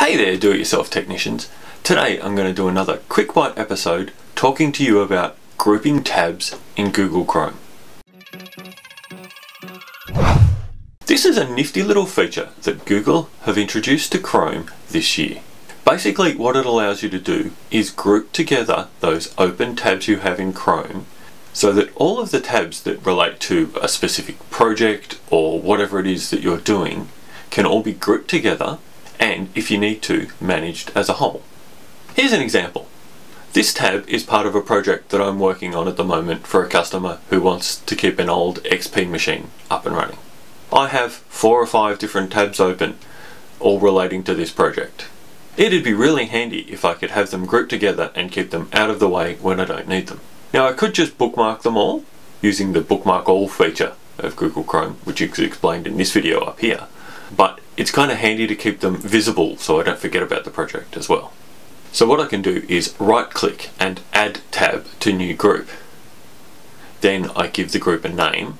Hey there do-it-yourself technicians, today I'm going to do another quick bite episode talking to you about grouping tabs in Google Chrome. This is a nifty little feature that Google have introduced to Chrome this year. Basically what it allows you to do is group together those open tabs you have in Chrome so that all of the tabs that relate to a specific project or whatever it is that you're doing can all be grouped together and, if you need to, managed as a whole. Here's an example. This tab is part of a project that I'm working on at the moment for a customer who wants to keep an old XP machine up and running. I have 4 or 5 different tabs open, all relating to this project. It'd be really handy if I could have them grouped together and keep them out of the way when I don't need them. Now I could just bookmark them all using the bookmark all feature of Google Chrome, which is explained in this video up here, but it's kind of handy to keep them visible so I don't forget about the project as well. So what I can do is right click and add tab to new group. Then I give the group a name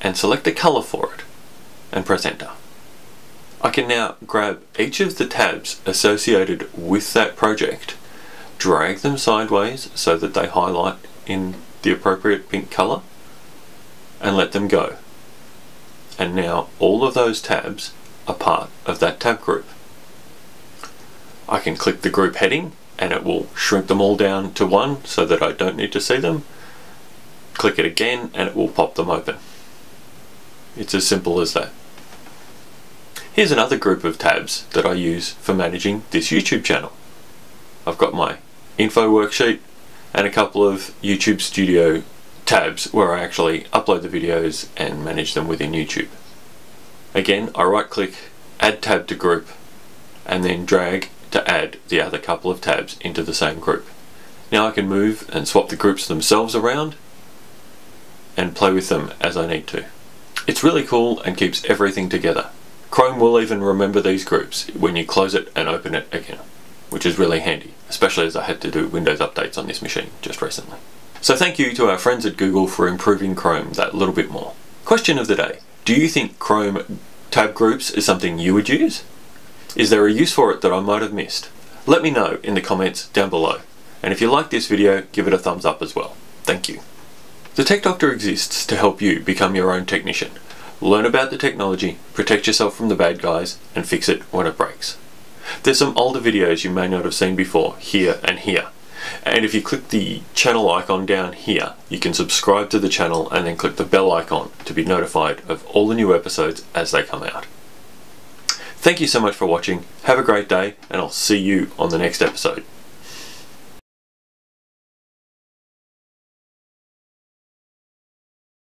and select a color for it and press enter. I can now grab each of the tabs associated with that project, drag them sideways so that they highlight in the appropriate pink color, and let them go. And now all of those tabs are part of that tab group. I can click the group heading and it will shrink them all down to one so that I don't need to see them. Click it again and it will pop them open. It's as simple as that. Here's another group of tabs that I use for managing this YouTube channel. I've got my info worksheet and a couple of YouTube Studio tabs where I actually upload the videos and manage them within YouTube. Again, I right click, add tab to group, and then drag to add the other couple of tabs into the same group. Now I can move and swap the groups themselves around and play with them as I need to. It's really cool and keeps everything together. Chrome will even remember these groups when you close it and open it again, which is really handy, especially as I had to do Windows updates on this machine just recently. So thank you to our friends at Google for improving Chrome that little bit more. Question of the day. Do you think Chrome tab groups is something you would use? Is there a use for it that I might have missed? Let me know in the comments down below. And if you like this video, give it a thumbs up as well. Thank you. The Tech Doctor exists to help you become your own technician. Learn about the technology, protect yourself from the bad guys, and fix it when it breaks. There's some older videos you may not have seen before, here and here. And if you click the channel icon down here, you can subscribe to the channel and then click the bell icon to be notified of all the new episodes as they come out. Thank you so much for watching, have a great day, and I'll see you on the next episode.